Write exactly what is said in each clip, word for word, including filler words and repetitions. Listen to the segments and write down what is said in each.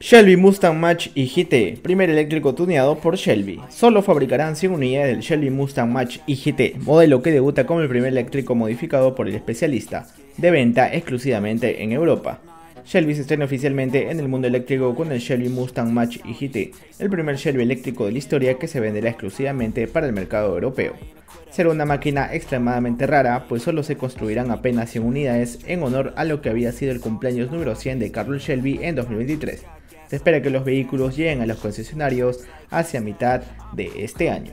Shelby Mustang Mach-E G T, primer eléctrico tuneado por Shelby. Solo fabricarán cien unidades del Shelby Mustang Mach-E G T, modelo que debuta como el primer eléctrico modificado por el especialista, de venta exclusivamente en Europa. Shelby se estrena oficialmente en el mundo eléctrico con el Shelby Mustang Mach-E G T, el primer Shelby eléctrico de la historia que se venderá exclusivamente para el mercado europeo. Será una máquina extremadamente rara, pues solo se construirán apenas cien unidades en honor a lo que había sido el cumpleaños número cien de Carroll Shelby en dos mil veintitrés. Se espera que los vehículos lleguen a los concesionarios hacia mitad de este año.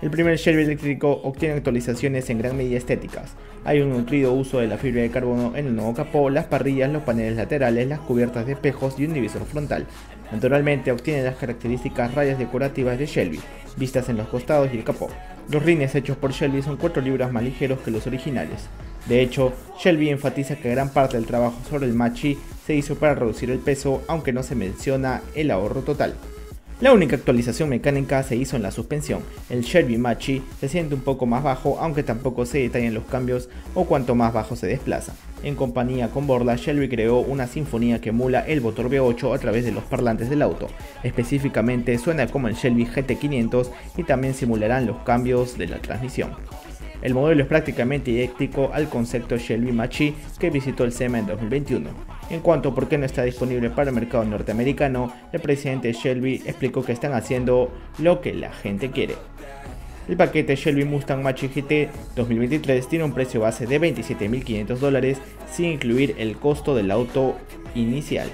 El primer Shelby eléctrico obtiene actualizaciones en gran medida estéticas. Hay un nutrido uso de la fibra de carbono en el nuevo capó, las parrillas, los paneles laterales, las cubiertas de espejos y un divisor frontal. Naturalmente obtiene las características rayas decorativas de Shelby, vistas en los costados y el capó. Los rines hechos por Shelby son cuatro libras más ligeros que los originales. De hecho, Shelby enfatiza que gran parte del trabajo sobre el Mach-E se hizo para reducir el peso, aunque no se menciona el ahorro total. La única actualización mecánica se hizo en la suspensión. El Shelby Mach-E se siente un poco más bajo, aunque tampoco se detallan los cambios o cuanto más bajo se desplaza. En compañía con Borla, Shelby creó una sinfonía que emula el motor V ocho a través de los parlantes del auto. Específicamente suena como el Shelby G T quinientos y también simularán los cambios de la transmisión. El modelo es prácticamente idéntico al concepto Shelby Mach-E que visitó el SEMA en dos mil veintiuno. En cuanto a por qué no está disponible para el mercado norteamericano, el presidente Shelby explicó que están haciendo lo que la gente quiere. El paquete Shelby Mustang Mach-E G T dos mil veintitrés tiene un precio base de veintisiete mil quinientos dólares sin incluir el costo del auto inicial.